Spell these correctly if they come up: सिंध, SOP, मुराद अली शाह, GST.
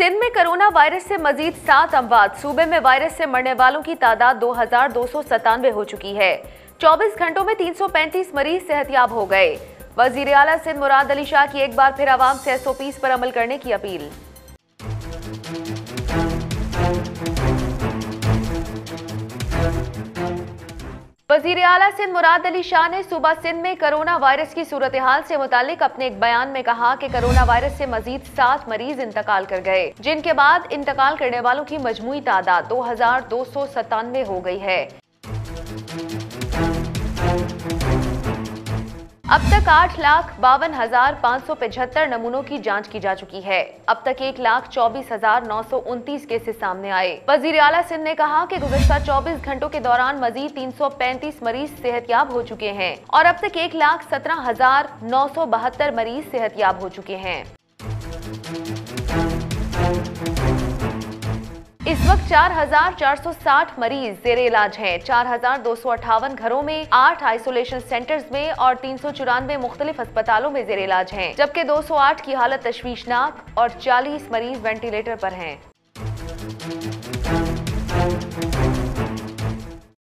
सिंध में corona virus से मजीद 7 अमवात। सूबे में वायरस से मरने वालों की तादाद 2297 हो चुकी है। 24 घंटों में 335 मरीज सेहतयाब हो गए। वजीर आला सिंध मुराद अली शाह की एक बार फिर आवाम से SOPs पर अमल करने की अपील। वजीर आला सिंध मुराद अली शाह ने सुबह सिंध में कोरोना वायरस की सूरत हाल से मुतालिक अपने एक बयान में कहा कि कोरोना वायरस से मजीद 7 मरीज इंतकाल कर गए, जिनके बाद इंतकाल करने वालों की मजमूई तादाद 2297 हो गई है। अब तक 8,52,575 नमूनों की जांच की जा चुकी है। अब तक 1,24,929 केसेस सामने आए। वजीर आला सिंध ने कहा कि गुज़श्ता 24 घंटों के दौरान मजीद 335 मरीज सेहतयाब हो चुके हैं और अब तक 1,17,972 मरीज सेहतयाब हो चुके हैं। इस वक्त 4,460 मरीज जेरे इलाज हैं। 4,258 घरों में, 8 आइसोलेशन सेंटर्स में और 394 मुख्तलिफ अस्पतालों में जेरे इलाज हैं, जबकि 208 की हालत तश्वीशनाक और 40 मरीज वेंटिलेटर पर हैं।